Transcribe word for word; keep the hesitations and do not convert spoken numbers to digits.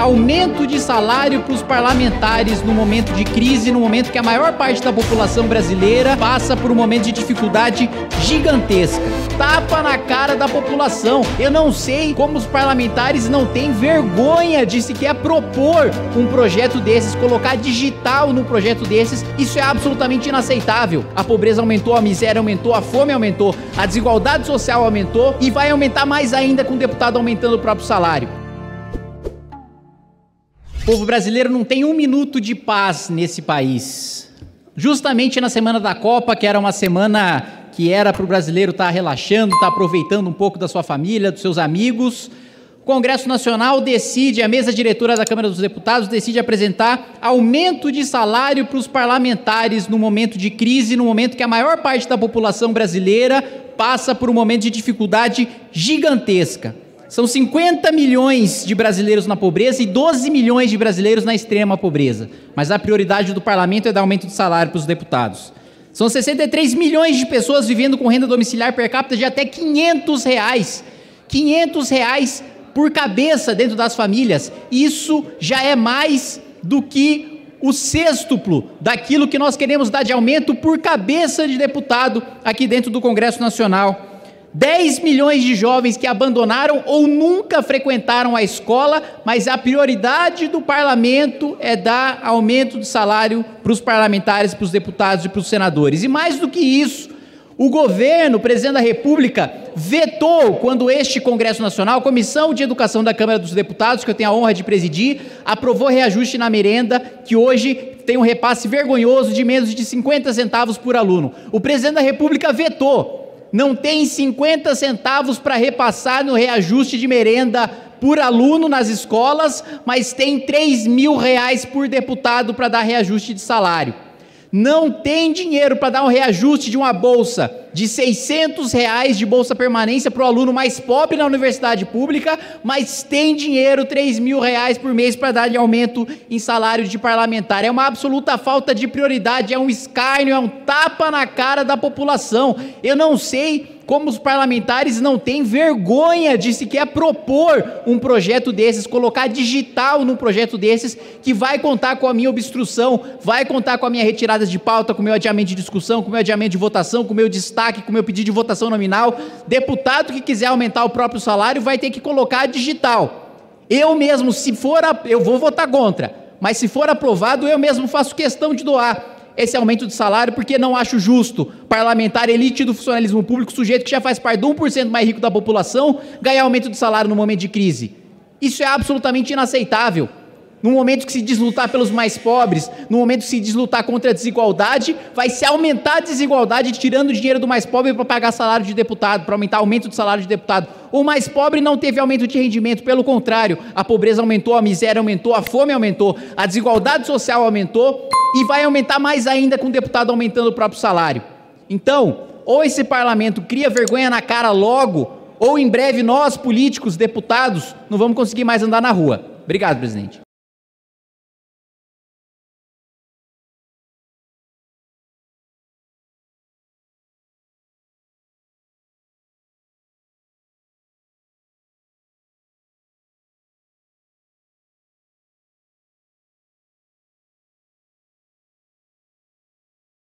aumento de salário para os parlamentares no momento de crise, no momento que a maior parte da população brasileira passa por um momento de dificuldade gigantesca. Tapa na cara da população. Eu não sei como os parlamentares não têm vergonha de sequer propor um projeto desses, colocar digital num projeto desses. Isso é absolutamente inaceitável. A pobreza aumentou, a miséria aumentou, a fome aumentou, a desigualdade social aumentou e vai aumentar mais ainda com o deputado aumentando o próprio salário. O povo brasileiro não tem um minuto de paz nesse país. Justamente na semana da Copa, que era uma semana que era para o brasileiro estar relaxando, estar aproveitando um pouco da sua família, dos seus amigos, o Congresso Nacional decide, a mesa diretora da Câmara dos Deputados decide apresentar aumento de salário para os parlamentares no momento de crise, no momento que a maior parte da população brasileira passa por um momento de dificuldade gigantesca. São cinquenta milhões de brasileiros na pobreza e doze milhões de brasileiros na extrema pobreza. Mas a prioridade do parlamento é dar aumento de salário para os deputados. São sessenta e três milhões de pessoas vivendo com renda domiciliar per capita de até quinhentos reais. quinhentos reais por cabeça dentro das famílias. Isso já é mais do que o sextuplo daquilo que nós queremos dar de aumento por cabeça de deputado aqui dentro do Congresso Nacional. dez milhões de jovens que abandonaram ou nunca frequentaram a escola, mas a prioridade do parlamento é dar aumento de salário para os parlamentares, para os deputados e para os senadores. E mais do que isso, o governo, o presidente da República, vetou quando este Congresso Nacional, a Comissão de Educação da Câmara dos Deputados, que eu tenho a honra de presidir, aprovou reajuste na merenda, que hoje tem um repasse vergonhoso de menos de cinquenta centavos por aluno. O presidente da República vetou. Não tem cinquenta centavos para repassar no reajuste de merenda por aluno nas escolas, mas tem três mil reais por deputado para dar reajuste de salário. Não tem dinheiro para dar um reajuste de uma bolsa de seiscentos reais de bolsa permanência para o aluno mais pobre na universidade pública, mas tem dinheiro, três mil reais por mês para dar de aumento em salário de parlamentar. É uma absoluta falta de prioridade, é um escárnio, é um tapa na cara da população. Eu não sei como os parlamentares não têm vergonha de sequer propor um projeto desses, colocar digital num projeto desses, que vai contar com a minha obstrução, vai contar com a minha retirada de pauta, com o meu adiamento de discussão, com o meu adiamento de votação, com o meu destaque, com o meu pedido de votação nominal. Deputado que quiser aumentar o próprio salário vai ter que colocar digital. Eu mesmo, se for, a... eu vou votar contra, mas se for aprovado, eu mesmo faço questão de doar esse aumento de salário, porque não acho justo parlamentar, elite do funcionalismo público, sujeito que já faz parte do um por cento mais rico da população, ganhar aumento de salário no momento de crise. Isso é absolutamente inaceitável. No momento que se deslutar pelos mais pobres, no momento que se deslutar contra a desigualdade, vai se aumentar a desigualdade tirando o dinheiro do mais pobre para pagar salário de deputado, para aumentar aumento de salário de deputado. O mais pobre não teve aumento de rendimento, pelo contrário, a pobreza aumentou, a miséria aumentou, a fome aumentou, a desigualdade social aumentou e vai aumentar mais ainda com o deputado aumentando o próprio salário. Então, ou esse parlamento cria vergonha na cara logo, ou em breve nós, políticos, deputados, não vamos conseguir mais andar na rua. Obrigado, presidente.